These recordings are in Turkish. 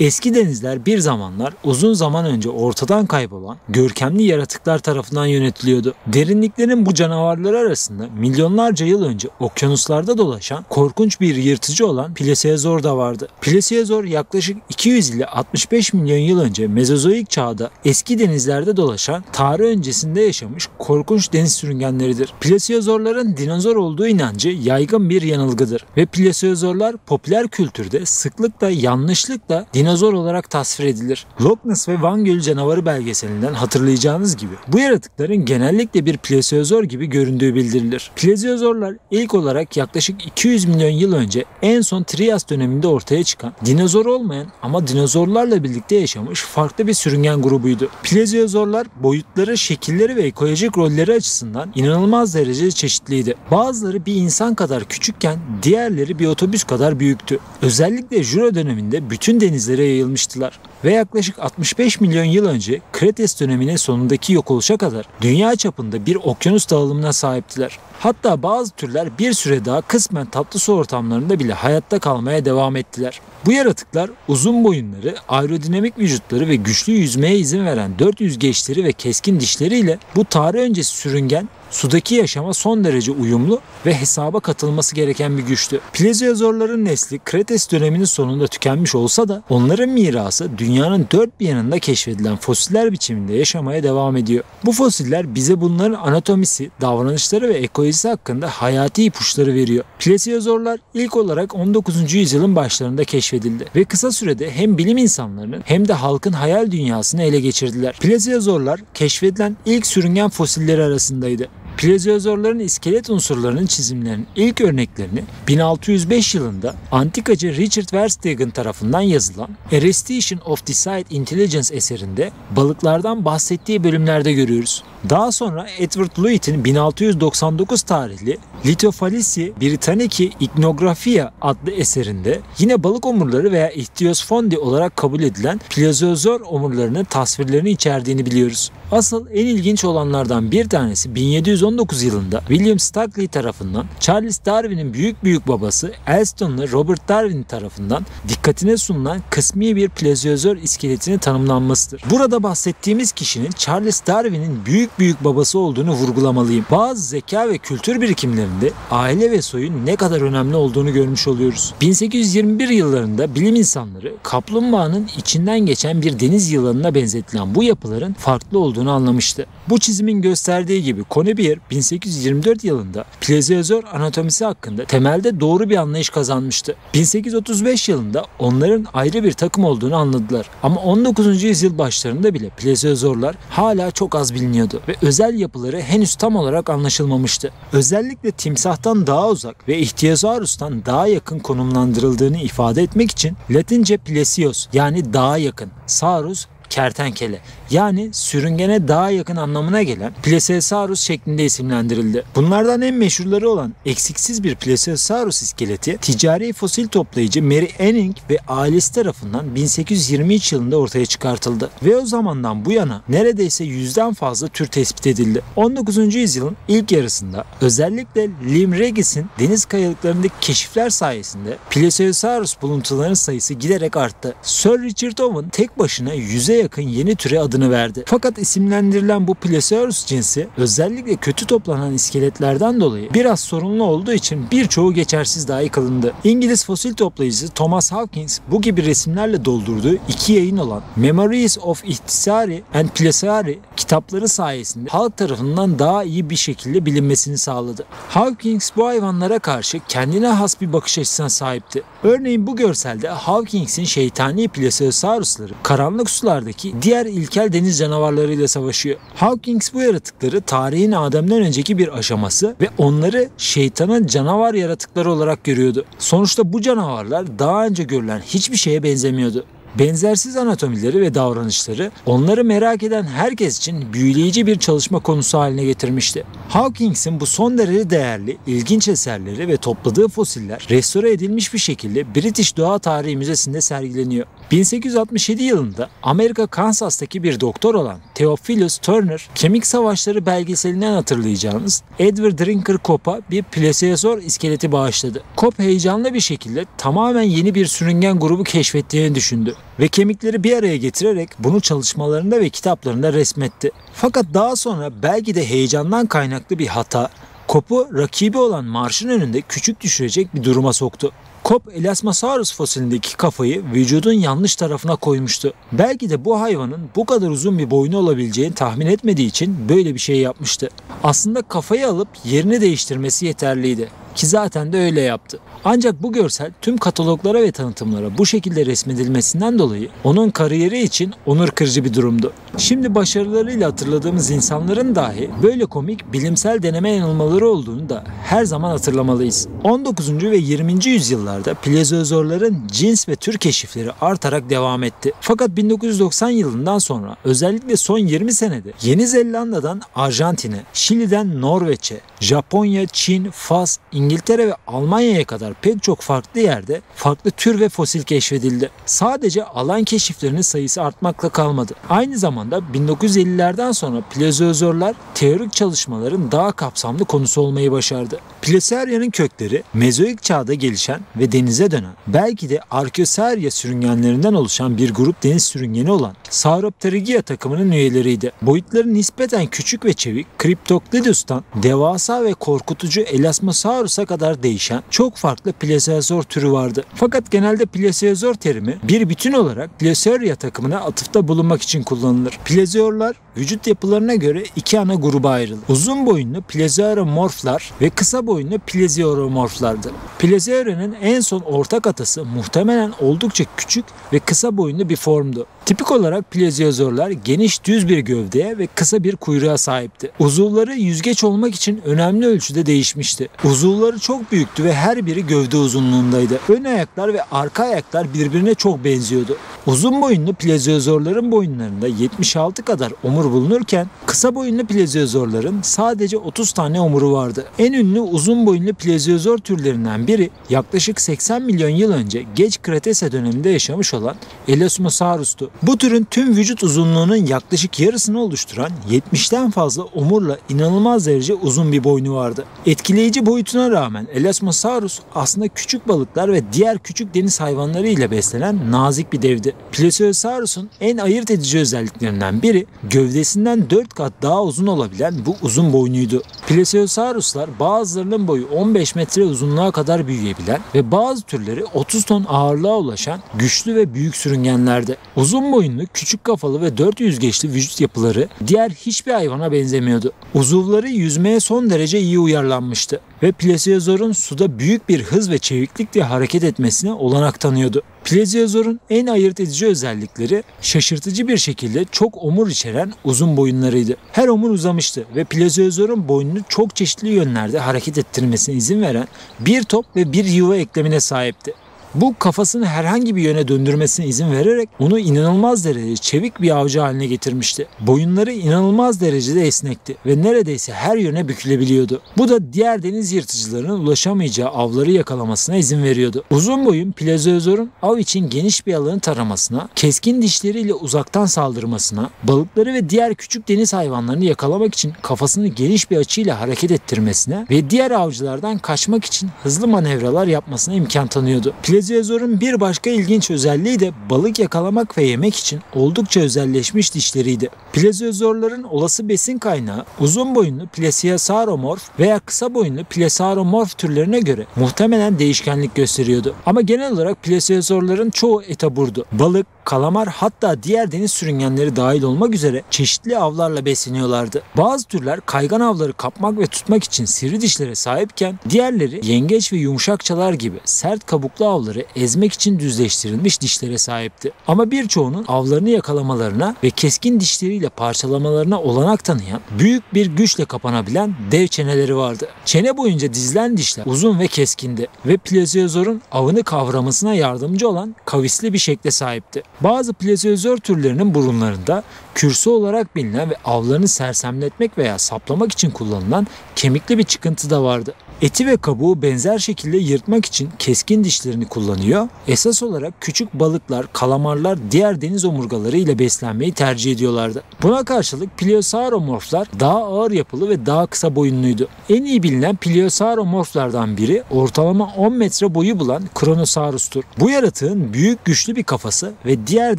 Eski denizler bir zamanlar uzun zaman önce ortadan kaybolan görkemli yaratıklar tarafından yönetiliyordu. Derinliklerin bu canavarları arasında milyonlarca yıl önce okyanuslarda dolaşan korkunç bir yırtıcı olan Pleziosaur da vardı. Pleziosaur yaklaşık 200 ile 65 milyon yıl önce Mezozoik çağda eski denizlerde dolaşan, tarih öncesinde yaşamış korkunç deniz sürüngenleridir. Plesiosaurların dinozor olduğu inancı yaygın bir yanılgıdır ve plesiosaurlar popüler kültürde sıklıkla yanlışlıkla dinozor olarak tasvir edilir. Loch Ness ve Van Gölü canavarı belgeselinden hatırlayacağınız gibi bu yaratıkların genellikle bir plesiosaur gibi göründüğü bildirilir. Pleziosaurlar ilk olarak yaklaşık 200 milyon yıl önce en son Trias döneminde ortaya çıkan, dinozor olmayan ama dinozorlarla birlikte yaşamış farklı bir sürüngen grubuydu. Pleziosaurlar boyutları, şekilleri ve ekolojik rolleri açısından inanılmaz derecede çeşitliydi. Bazıları bir insan kadar küçükken diğerleri bir otobüs kadar büyüktü. Özellikle Jura döneminde bütün denizlere yayılmıştılar ve yaklaşık 65 milyon yıl önce Kretase döneminin sonundaki yok oluşa kadar dünya çapında bir okyanus dağılımına sahiptiler. Hatta bazı türler bir süre daha kısmen tatlı su ortamlarında bile hayatta kalmaya devam ettiler. Bu yaratıklar uzun boyunları, aerodinamik vücutları ve güçlü yüzmeye izin veren dört yüzgeçleri ve keskin dişleriyle bu tarih öncesi sürüngen, sudaki yaşama son derece uyumlu ve hesaba katılması gereken bir güçtü. Pleziosaurların nesli Kretase döneminin sonunda tükenmiş olsa da onların mirası dünyanın dört bir yanında keşfedilen fosiller biçiminde yaşamaya devam ediyor. Bu fosiller bize bunların anatomisi, davranışları ve ekolojisi hakkında hayati ipuçları veriyor. Pleziosaurlar ilk olarak 19. yüzyılın başlarında keşfedildi ve kısa sürede hem bilim insanlarının hem de halkın hayal dünyasını ele geçirdiler. Pleziosaurlar keşfedilen ilk sürüngen fosilleri arasındaydı. Pleziosaurların iskelet unsurlarının çizimlerinin ilk örneklerini 1605 yılında antikacı Richard Verstegen tarafından yazılan Restitution of the Site Intelligence eserinde balıklardan bahsettiği bölümlerde görüyoruz. Daha sonra Edward Lloyd'in 1699 tarihli Lithophalissi Britannici Ichnographia adlı eserinde yine balık omurları veya ichthyosfondi olarak kabul edilen Pleziosaur omurlarının tasvirlerini içerdiğini biliyoruz. Asıl en ilginç olanlardan bir tanesi 1719 yılında William Stukeley tarafından Charles Darwin'in büyük babası Elston'lı Robert Darwin tarafından dikkatine sunulan kısmi bir Pleziosaur iskeletini tanımlanmasıdır. Burada bahsettiğimiz kişinin Charles Darwin'in büyük babası olduğunu vurgulamalıyım. Bazı zeka ve kültür birikimlerinde aile ve soyun ne kadar önemli olduğunu görmüş oluyoruz. 1821 yıllarında bilim insanları kaplumbağanın içinden geçen bir deniz yılanına benzetilen bu yapıların farklı olduğunu anlamıştı. Bu çizimin gösterdiği gibi Konibier 1824 yılında Pleziosaur anatomisi hakkında temelde doğru bir anlayış kazanmıştı. 1835 yılında onların ayrı bir takım olduğunu anladılar. Ama 19. yüzyıl başlarında bile Pleziosaurlar hala çok az biliniyordu ve özel yapıları henüz tam olarak anlaşılmamıştı. Özellikle timsahtan daha uzak ve Ichthyosarus'tan daha yakın konumlandırıldığını ifade etmek için Latince plesios yani daha yakın, sarus kertenkele yani sürüngene daha yakın anlamına gelen Plesiosaurus şeklinde isimlendirildi. Bunlardan en meşhurları olan eksiksiz bir Plesiosaurus iskeleti ticari fosil toplayıcı Mary Anning ve ailesi tarafından 1823 yılında ortaya çıkartıldı ve o zamandan bu yana neredeyse 100'den fazla tür tespit edildi. 19. yüzyılın ilk yarısında özellikle Lyme Regis'in deniz kayalıklarındaki keşifler sayesinde Plesiosaurus buluntularının sayısı giderek arttı. Sir Richard Owen tek başına 100'e yakın yeni türe adını verdi. Fakat isimlendirilen bu Plesiosaurus cinsi özellikle kötü toplanan iskeletlerden dolayı biraz sorunlu olduğu için birçoğu geçersiz dahi kalındı. İngiliz fosil toplayıcısı Thomas Hawkins bu gibi resimlerle doldurduğu iki yayın olan Memories of İhtisari and Plesiari kitapları sayesinde halk tarafından daha iyi bir şekilde bilinmesini sağladı. Hawkins bu hayvanlara karşı kendine has bir bakış açısına sahipti. Örneğin bu görselde Hawkins'in şeytani Plesiosaurusları karanlık sularda diğer ilkel deniz canavarlarıyla savaşıyor. Hawkins bu yaratıkları tarihin Adem'den önceki bir aşaması ve onları şeytanın canavar yaratıkları olarak görüyordu. Sonuçta bu canavarlar daha önce görülen hiçbir şeye benzemiyordu. Benzersiz anatomileri ve davranışları onları merak eden herkes için büyüleyici bir çalışma konusu haline getirmişti. Hawkins'in bu son derece değerli, ilginç eserleri ve topladığı fosiller restore edilmiş bir şekilde British Doğa Tarihi Müzesi'nde sergileniyor. 1867 yılında Amerika Kansas'taki bir doktor olan Theophilus Turner, Kemik Savaşları belgeselinden hatırlayacağınız Edward Drinker Cope'a bir Plesiosaur iskeleti bağışladı. Cope heyecanlı bir şekilde tamamen yeni bir sürüngen grubu keşfettiğini düşündü. ve kemikleri bir araya getirerek bunu çalışmalarında ve kitaplarında resmetti. Fakat daha sonra belki de heyecandan kaynaklı bir hata, Cope'u rakibi olan Marsh'ın önünde küçük düşürecek bir duruma soktu. Cope, Elasmosaurus fosilindeki kafayı vücudun yanlış tarafına koymuştu. Belki de bu hayvanın bu kadar uzun bir boynu olabileceğini tahmin etmediği için böyle bir şey yapmıştı. Aslında kafayı alıp yerini değiştirmesi yeterliydi. Ki zaten de öyle yaptı. Ancak bu görsel tüm kataloglara ve tanıtımlara bu şekilde resmedilmesinden dolayı onun kariyeri için onur kırıcı bir durumdu. Şimdi başarılarıyla hatırladığımız insanların dahi böyle komik bilimsel deneme yanılmaları olduğunu da her zaman hatırlamalıyız. 19. ve 20. yüzyıllarda pleziosaurların cins ve tür keşifleri artarak devam etti. Fakat 1990 yılından sonra özellikle son 20 senede Yeni Zelanda'dan Arjantin'e, Şili'den Norveç'e, Japonya, Çin, Fas, İngiltere ve Almanya'ya kadar pek çok farklı yerde farklı tür ve fosil keşfedildi. Sadece alan keşiflerinin sayısı artmakla kalmadı. Aynı zamanda 1950'lerden sonra pleziosaurlar teorik çalışmaların daha kapsamlı konusu olmayı başardı. Pliosarya'nın kökleri Mezozoik çağda gelişen ve denize dönen, belki de Arkeozorya sürüngenlerinden oluşan bir grup deniz sürüngeni olan Sauropterygia takımının üyeleriydi. Boyutları nispeten küçük ve çevik Cryptoclidus'tan devasa ve korkutucu Elasmosaurus'a kadar değişen çok farklı plesiosaur türü vardı. Fakat genelde plesiosaur terimi bir bütün olarak Pliosaria takımına atıfta bulunmak için kullanılır. Plesiosaurlar vücut yapılarına göre iki ana gruba ayrılır. Uzun boyunlu Pliosaromorflar ve kısa boyunlu Pliosaromorflardı. Plesiora'nın en son ortak atası muhtemelen oldukça küçük ve kısa boyunlu bir formdu. Tipik olarak pleziosaurlar geniş düz bir gövdeye ve kısa bir kuyruğa sahipti. Uzuvları yüzgeç olmak için önemli ölçüde değişmişti. Uzuvları çok büyüktü ve her biri gövde uzunluğundaydı. Ön ayaklar ve arka ayaklar birbirine çok benziyordu. Uzun boyunlu pleziosaurların boyunlarında 76 kadar omur bulunurken kısa boyunlu pleziosaurların sadece 30 tane omuru vardı. En ünlü uzun boyunlu pleziosaur türlerinden biri yaklaşık 80 milyon yıl önce geç Kretase döneminde yaşamış olan Elasmosaurus'tu. Bu türün tüm vücut uzunluğunun yaklaşık yarısını oluşturan 70'ten fazla omurla inanılmaz derece uzun bir boynu vardı. Etkileyici boyutuna rağmen Elasmosaurus aslında küçük balıklar ve diğer küçük deniz hayvanları ile beslenen nazik bir devdi. Plesiosaurus'un en ayırt edici özelliklerinden biri gövdesinden 4 kat daha uzun olabilen bu uzun boynuydu. Plesiosauruslar bazılarının boyu 15 metre uzunluğa kadar büyüyebilen ve bazı türleri 30 ton ağırlığa ulaşan güçlü ve büyük sürüngenlerdi. Uzun boyunlu, küçük kafalı ve 4 yüzgeçli vücut yapıları diğer hiçbir hayvana benzemiyordu. Uzuvları yüzmeye son derece iyi uyarlanmıştı ve plesiosaurun suda büyük bir hız ve çeviklikle hareket etmesine olanak tanıyordu. Pleziosaurun en ayırt edici özellikleri şaşırtıcı bir şekilde çok omur içeren uzun boyunlarıydı. Her omur uzamıştı ve pleziosaurun boynunu çok çeşitli yönlerde hareket ettirmesine izin veren bir top ve bir yuva eklemine sahipti. Bu kafasını herhangi bir yöne döndürmesine izin vererek onu inanılmaz derecede çevik bir avcı haline getirmişti. Boyunları inanılmaz derecede esnekti ve neredeyse her yöne bükülebiliyordu. Bu da diğer deniz yırtıcılarının ulaşamayacağı avları yakalamasına izin veriyordu. Uzun boyun pleziosaurun av için geniş bir alanı taramasına, keskin dişleriyle uzaktan saldırmasına, balıkları ve diğer küçük deniz hayvanlarını yakalamak için kafasını geniş bir açıyla hareket ettirmesine ve diğer avcılardan kaçmak için hızlı manevralar yapmasına imkan tanıyordu. Pleziosaurun bir başka ilginç özelliği de balık yakalamak ve yemek için oldukça özelleşmiş dişleriydi. Pleziosaurların olası besin kaynağı uzun boyunlu Plesiosaromorf veya kısa boyunlu Pliosaromorf türlerine göre muhtemelen değişkenlik gösteriyordu. Ama genel olarak plesiosaurların çoğu etaburdu. Balık, kalamar hatta diğer deniz sürüngenleri dahil olmak üzere çeşitli avlarla besleniyorlardı. Bazı türler kaygan avları kapmak ve tutmak için sivri dişlere sahipken diğerleri yengeç ve yumuşakçalar gibi sert kabuklu avları ezmek için düzleştirilmiş dişlere sahipti. Ama birçoğunun avlarını yakalamalarına ve keskin dişleriyle parçalamalarına olanak tanıyan büyük bir güçle kapanabilen dev çeneleri vardı. Çene boyunca dizilen dişler uzun ve keskindi ve plesiosaurun avını kavramasına yardımcı olan kavisli bir şekle sahipti. Bazı plesiosaur türlerinin burunlarında kürsü olarak bilinen ve avlarını sersemletmek veya saplamak için kullanılan kemikli bir çıkıntı da vardı. Eti ve kabuğu benzer şekilde yırtmak için keskin dişlerini kullanıyor. Esas olarak küçük balıklar, kalamarlar diğer deniz omurgaları ile beslenmeyi tercih ediyorlardı. Buna karşılık Pliosaromorflar daha ağır yapılı ve daha kısa boyunluydu. En iyi bilinen Pliosaromorflardan biri ortalama 10 metre boyu bulan Kronosarus'tur. Bu yaratığın büyük güçlü bir kafası ve diğer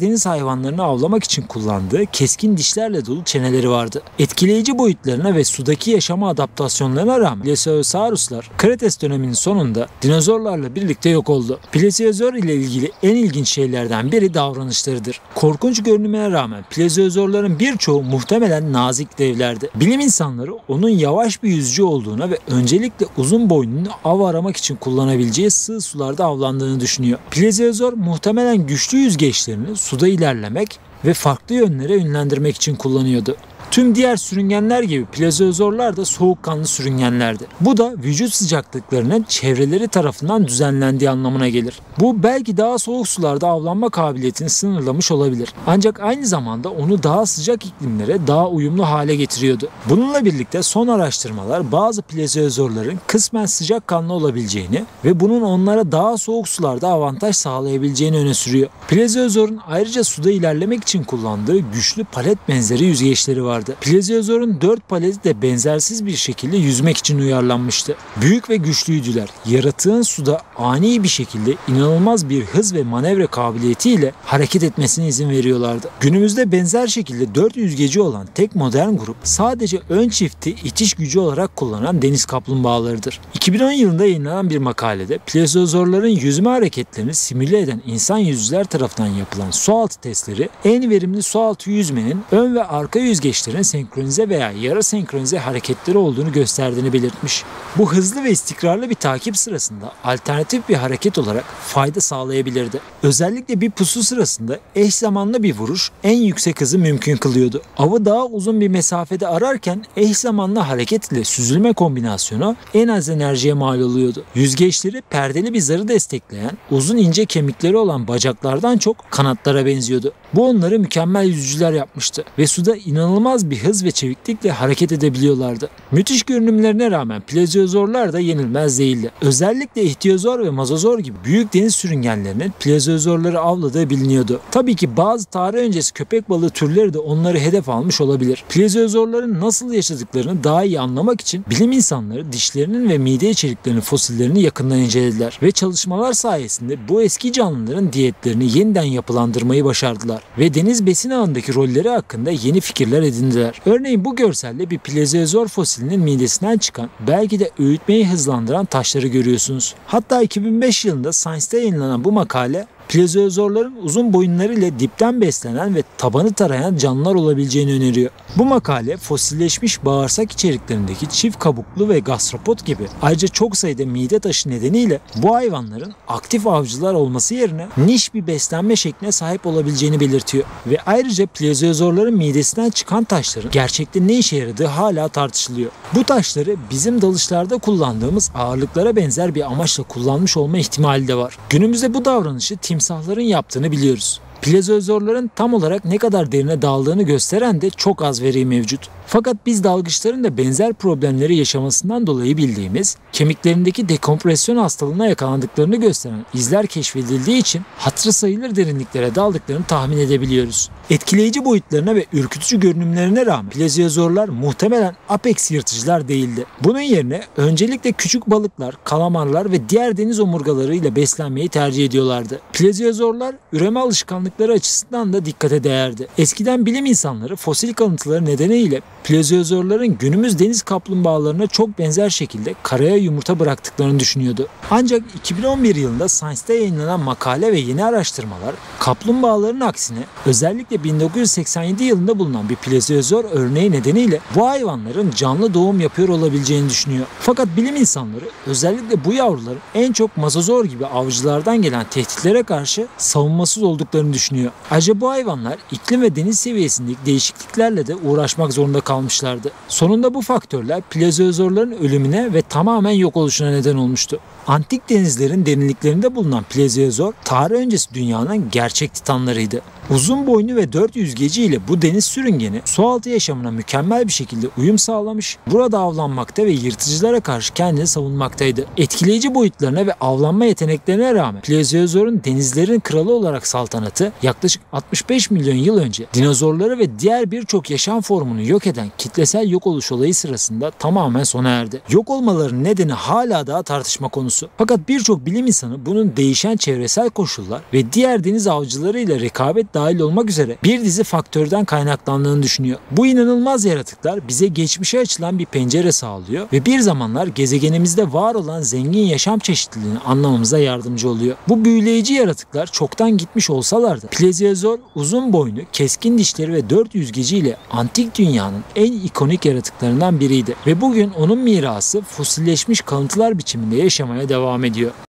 deniz hayvanlarını avlamak için kullandığı keskin dişlerle dolu çeneleri vardı. Etkileyici boyutlarına ve sudaki yaşama adaptasyonlarına rağmen Plesiosauruslar Kretase döneminin sonunda dinozorlarla birlikte yok oldu. Pleziosaur ile ilgili en ilginç şeylerden biri davranışlarıdır. Korkunç görünümüne rağmen pleziosaurların birçoğu muhtemelen nazik devlerdi. Bilim insanları onun yavaş bir yüzücü olduğuna ve öncelikle uzun boynunu av aramak için kullanabileceği sığ sularda avlandığını düşünüyor. Pleziosaur muhtemelen güçlü yüzgeçlerini suda ilerlemek ve farklı yönlere yönlendirmek için kullanıyordu. Tüm diğer sürüngenler gibi pleziosaurlar da soğukkanlı sürüngenlerdi. Bu da vücut sıcaklıklarının çevreleri tarafından düzenlendiği anlamına gelir. Bu belki daha soğuk sularda avlanma kabiliyetini sınırlamış olabilir. Ancak aynı zamanda onu daha sıcak iklimlere daha uyumlu hale getiriyordu. Bununla birlikte son araştırmalar bazı pleziosaurların kısmen sıcakkanlı olabileceğini ve bunun onlara daha soğuk sularda avantaj sağlayabileceğini öne sürüyor. Pleziosaurun ayrıca suda ilerlemek için kullandığı güçlü palet benzeri yüzgeçleri vardı. Pleziosaurun 4 paleti de benzersiz bir şekilde yüzmek için uyarlanmıştı. Büyük ve güçlüydüler. Yaratığın suda ani bir şekilde inanılmaz bir hız ve manevra kabiliyetiyle hareket etmesine izin veriyorlardı. Günümüzde benzer şekilde 4 yüzgeci olan tek modern grup sadece ön çifti itiş gücü olarak kullanan deniz kaplumbağalarıdır. 2010 yılında yayınlanan bir makalede pleziosaurların yüzme hareketlerini simüle eden insan yüzücüler tarafından yapılan sualtı testleri en verimli sualtı yüzmenin ön ve arka yüzgeçleri senkronize veya yarı senkronize hareketleri olduğunu gösterdiğini belirtmiş. Bu hızlı ve istikrarlı bir takip sırasında alternatif bir hareket olarak fayda sağlayabilirdi. Özellikle bir pusu sırasında eş zamanlı bir vuruş en yüksek hızı mümkün kılıyordu. Avı daha uzun bir mesafede ararken eş zamanlı hareket ile süzülme kombinasyonu en az enerjiye mal oluyordu. Yüzgeçleri perdeli bir zarı destekleyen uzun ince kemikleri olan bacaklardan çok kanatlara benziyordu. Bu onları mükemmel yüzücüler yapmıştı ve suda inanılmaz bir hız ve çeviklikle hareket edebiliyorlardı. Müthiş görünümlerine rağmen pleziosaurlar da yenilmez değildi. Özellikle ihtiyosaur ve mezozoik gibi büyük deniz sürüngenlerinin pleziosaurları avladığı biliniyordu. Tabii ki bazı tarih öncesi köpek balığı türleri de onları hedef almış olabilir. Pleziosaurların nasıl yaşadıklarını daha iyi anlamak için bilim insanları dişlerinin ve mide içeriklerinin fosillerini yakından incelediler ve çalışmalar sayesinde bu eski canlıların diyetlerini yeniden yapılandırmayı başardılar ve deniz besin ağındaki rolleri hakkında yeni fikirler edindiler. Örneğin bu görselde bir pleziosaur fosilinin midesinden çıkan belki de öğütmeyi hızlandıran taşları görüyorsunuz. Hatta 2005 yılında Science'te yayınlanan bu makale pleziosaurların uzun boyunları ile dipten beslenen ve tabanı tarayan canlılar olabileceğini öneriyor. Bu makale fosilleşmiş bağırsak içeriklerindeki çift kabuklu ve gastropod gibi ayrıca çok sayıda mide taşı nedeniyle bu hayvanların aktif avcılar olması yerine niş bir beslenme şekline sahip olabileceğini belirtiyor. Ve ayrıca pleziosaurların midesinden çıkan taşların gerçekte ne işe yaradığı hala tartışılıyor. Bu taşları bizim dalışlarda kullandığımız ağırlıklara benzer bir amaçla kullanmış olma ihtimali de var. Günümüzde bu davranışı timsahların yaptığını biliyoruz. Pleziosaurların tam olarak ne kadar derine daldığını gösteren de çok az veri mevcut. Fakat biz dalgıçların da benzer problemleri yaşamasından dolayı bildiğimiz, kemiklerindeki dekompresyon hastalığına yakalandıklarını gösteren izler keşfedildiği için hatırı sayılır derinliklere daldıklarını tahmin edebiliyoruz. Etkileyici boyutlarına ve ürkütücü görünümlerine rağmen pleziosaurlar muhtemelen apex yırtıcılar değildi. Bunun yerine öncelikle küçük balıklar, kalamarlar ve diğer deniz omurgalarıyla beslenmeyi tercih ediyorlardı. Pleziosaurlar üreme alışkanlıkları açısından da dikkate değerdi. Eskiden bilim insanları fosil kalıntıları nedeniyle pleziosaurların günümüz deniz kaplumbağalarına çok benzer şekilde karaya yumurta bıraktıklarını düşünüyordu. Ancak 2011 yılında Science'te yayınlanan makale ve yeni araştırmalar kaplumbağaların aksine özellikle 1987 yılında bulunan bir pleziosaur örneği nedeniyle bu hayvanların canlı doğum yapıyor olabileceğini düşünüyor. Fakat bilim insanları özellikle bu yavruların en çok mezozoik gibi avcılardan gelen tehditlere karşı savunmasız olduklarını düşünüyor. Ayrıca bu hayvanlar iklim ve deniz seviyesindeki değişikliklerle de uğraşmak zorunda kalmışlardı. Sonunda bu faktörler pleziosaurların ölümüne ve tamamen yok oluşuna neden olmuştu. antik denizlerin derinliklerinde bulunan Pleziosaur, tarih öncesi dünyanın gerçek titanlarıydı. Uzun boynu ve 4 yüzgeci ile bu deniz sürüngeni sualtı yaşamına mükemmel bir şekilde uyum sağlamış, burada avlanmakta ve yırtıcılara karşı kendini savunmaktaydı. Etkileyici boyutlarına ve avlanma yeteneklerine rağmen Pleziosaur'un denizlerin kralı olarak saltanatı yaklaşık 65 milyon yıl önce dinozorları ve diğer birçok yaşam formunu yok eden kitlesel yok oluş olayı sırasında tamamen sona erdi. Yok olmaların nedeni hala daha tartışma konusu. Fakat birçok bilim insanı bunun değişen çevresel koşullar ve diğer deniz avcıları ile rekabet dahil olmak üzere bir dizi faktörden kaynaklandığını düşünüyor. Bu inanılmaz yaratıklar bize geçmişe açılan bir pencere sağlıyor ve bir zamanlar gezegenimizde var olan zengin yaşam çeşitliliğini anlamamıza yardımcı oluyor. Bu büyüleyici yaratıklar çoktan gitmiş olsalar da Pleziosaur uzun boynu, keskin dişleri ve 4 yüzgeciyle antik dünyanın en ikonik yaratıklarından biriydi ve bugün onun mirası fosilleşmiş kalıntılar biçiminde yaşamaya devam ediyor.